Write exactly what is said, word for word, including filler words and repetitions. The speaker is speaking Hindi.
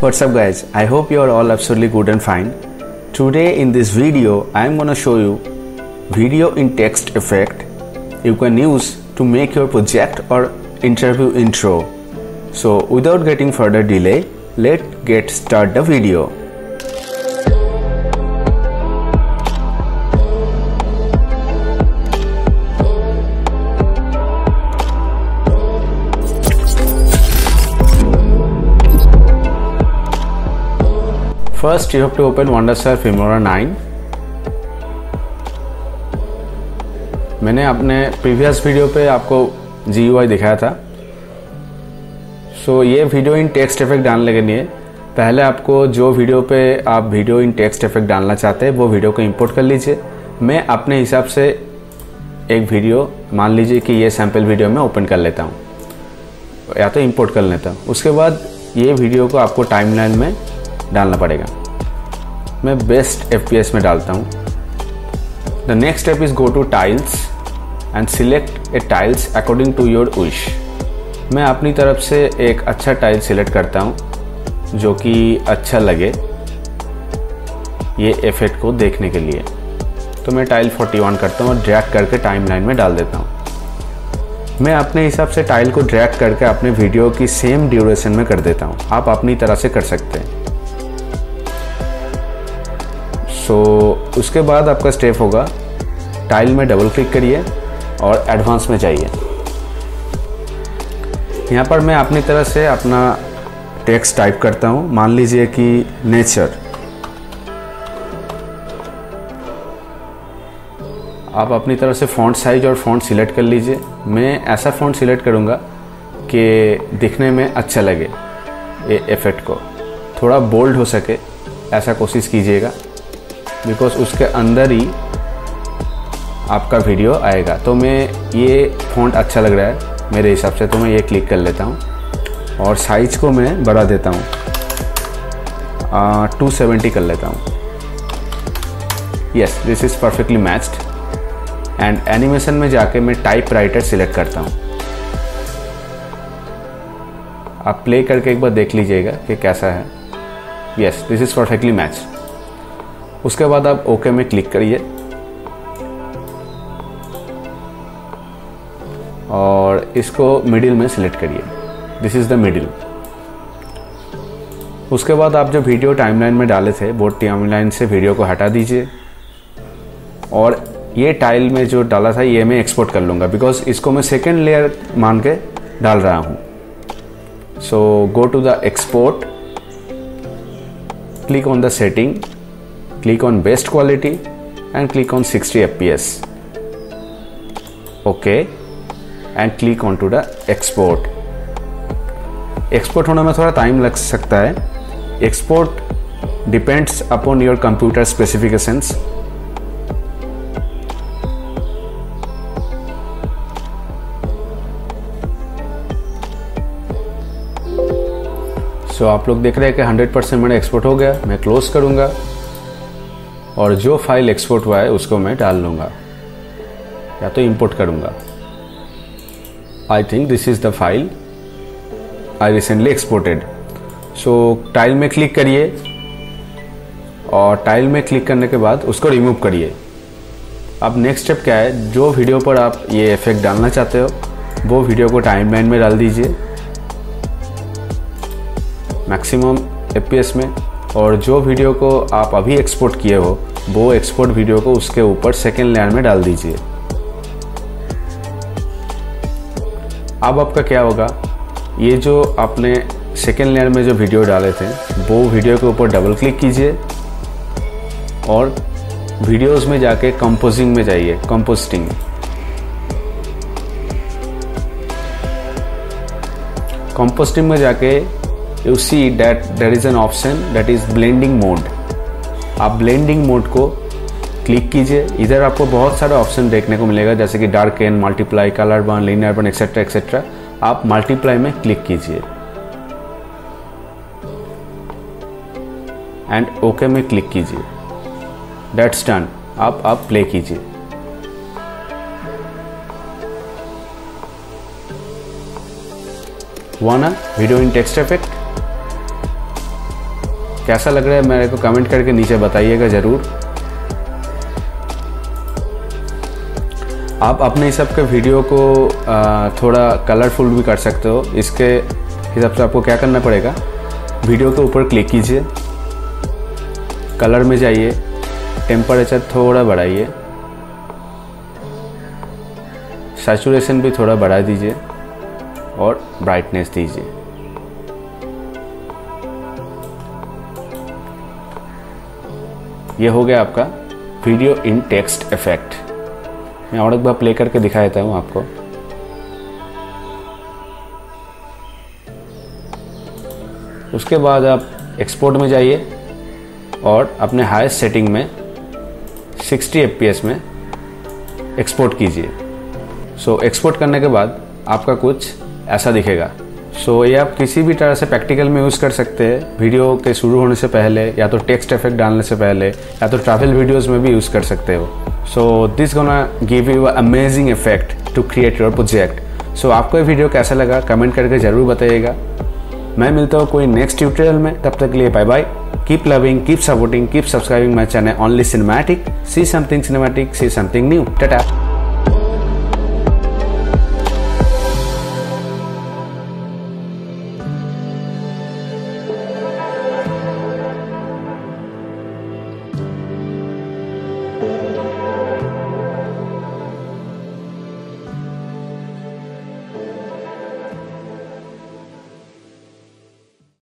What's up guys, I hope you are all absolutely good and fine. Today in this video I am gonna show you video in text effect you can use to make your project or interview intro. So without getting further delay, let's get start the video. First, you have to open Wondershare Filmora nine. मैंने अपने प्रीवियस वीडियो पे आपको जी यू आई दिखाया था. सो so, ये वीडियो इन टेक्स्ट इफेक्ट डालने के लिए पहले आपको जो वीडियो पे आप वीडियो इन टेक्स्ट इफेक्ट डालना चाहते हैं वो वीडियो को इंपोर्ट कर लीजिए. मैं अपने हिसाब से एक वीडियो मान लीजिए कि ये सैम्पल वीडियो मैं ओपन कर लेता हूँ या तो इम्पोर्ट कर लेता हूँ. उसके बाद ये वीडियो को आपको टाइम लाइन में डालना पड़ेगा. मैं बेस्ट F P S में डालता हूँ. The next step is go to tiles and select a tiles according to your wish. मैं अपनी तरफ से एक अच्छा टाइल सिलेक्ट करता हूँ जो कि अच्छा लगे ये इफेक्ट को देखने के लिए. तो मैं टाइल फोर्टी वन करता हूँ और ड्रैग करके टाइमलाइन में डाल देता हूँ. मैं अपने हिसाब से टाइल को ड्रैग करके अपने वीडियो की सेम ड्यूरेशन में कर देता हूँ. आप अपनी तरह से कर सकते हैं. सो so, उसके बाद आपका स्टेप होगा टाइल में डबल क्लिक करिए और एडवांस में जाइए. यहाँ पर मैं अपनी तरह से अपना टेक्स्ट टाइप करता हूँ. मान लीजिए कि नेचर. आप अपनी तरह से फ़ॉन्ट साइज और फ़ॉन्ट सिलेक्ट कर लीजिए. मैं ऐसा फ़ॉन्ट सिलेक्ट करूँगा कि दिखने में अच्छा लगे ये इफेक्ट को. थोड़ा बोल्ड हो सके ऐसा कोशिश कीजिएगा बिकॉज उसके अंदर ही आपका वीडियो आएगा. तो मैं ये फ़ॉन्ट अच्छा लग रहा है मेरे हिसाब से तो मैं ये क्लिक कर लेता हूँ और साइज़ को मैं बढ़ा देता हूँ. टू सेवेंटी कर लेता हूँ. Yes, this is perfectly matched. And animation में जाके मैं टाइपराइटर सिलेक्ट करता हूँ. आप प्ले करके एक बार देख लीजिएगा कि कैसा है. Yes, this is perfectly matched. उसके बाद आप ओके में क्लिक करिए और इसको मिडिल में सिलेक्ट करिए. This is the middle. उसके बाद आप जो वीडियो टाइमलाइन में डाले थे वो टाइमलाइन से वीडियो को हटा दीजिए और ये टाइल में जो डाला था ये मैं एक्सपोर्ट कर लूँगा बिकॉज इसको मैं सेकेंड लेयर मान के डाल रहा हूँ. So go to the export, click on the setting, click on best quality and click on sixty F P S. okay, and click on to the export. export होने में थोड़ा time लग सकता है. export depends upon your computer specifications. so आप लोग देख रहे हैं कि हंड्रेड परसेंट मेरा export हो गया. मैं close करूँगा और जो फाइल एक्सपोर्ट हुआ है उसको मैं डाल लूँगा या तो इंपोर्ट करूँगा. I think this is the file I recently exported. So tile में क्लिक करिए और टाइल में क्लिक करने के बाद उसको रिमूव करिए. अब नेक्स्ट स्टेप क्या है, जो वीडियो पर आप ये इफेक्ट डालना चाहते हो वो वीडियो को टाइमलाइन में डाल दीजिए मैक्सिमम एफ पी एस में. और जो वीडियो को आप अभी एक्सपोर्ट किए हो वो एक्सपोर्ट वीडियो को उसके ऊपर सेकेंड लेयर में डाल दीजिए. अब आपका क्या होगा, ये जो आपने सेकेंड लेयर में जो वीडियो डाले थे वो वीडियो के ऊपर डबल क्लिक कीजिए और वीडियोस में जाके कंपोजिंग में जाइए. कंपोस्टिंग कंपोस्टिंग में जाके you see that there is an option that is blending mode. आप ब्लेंडिंग मोड को क्लिक कीजिए. इधर आपको बहुत सारे ऑप्शन देखने को मिलेगा जैसे कि darken, multiply, colour burn, linear burn, etcetera etcetera. आप मल्टीप्लाई में क्लिक कीजिए एंड ओके में क्लिक कीजिए. That's done. आप आप प्ले कीजिए. हुआ ना वीडियो इन टेक्स्ट इफेक्ट. कैसा लग रहा है मेरे को कमेंट करके नीचे बताइएगा ज़रूर। आप अपने हिसाब के वीडियो को थोड़ा कलरफुल भी कर सकते हो। इसके हिसाब से आपको क्या करना पड़ेगा, वीडियो के ऊपर क्लिक कीजिए, कलर में जाइए, टेम्परेचर थोड़ा बढ़ाइए, सैचुरेशन भी थोड़ा बढ़ा दीजिए और ब्राइटनेस दीजिए। यह हो गया आपका वीडियो इन टेक्स्ट इफेक्ट। मैं और एक बार प्ले करके दिखा देता हूँ आपको। उसके बाद आप एक्सपोर्ट में जाइए और अपने हाईएस्ट सेटिंग में साठ एफ पी एस में एक्सपोर्ट कीजिए। सो एक्सपोर्ट करने के बाद आपका कुछ ऐसा दिखेगा। सो so, ये आप किसी भी तरह से प्रैक्टिकल में यूज़ कर सकते हैं। वीडियो के शुरू होने से पहले या तो टेक्स्ट इफेक्ट डालने से पहले या तो ट्रैवल वीडियोस में भी यूज़ कर सकते हो। So this gonna give you amazing effect to create your project. So आपको ये वीडियो कैसा लगा कमेंट करके ज़रूर बताइएगा। मैं मिलता हूँ कोई नेक्स्ट ट्यूटोरियल में, तब तक के लिए bye bye. Keep loving, keep supporting, keep subscribing my channel only cinematic. See something cinematic, see something new. Tata.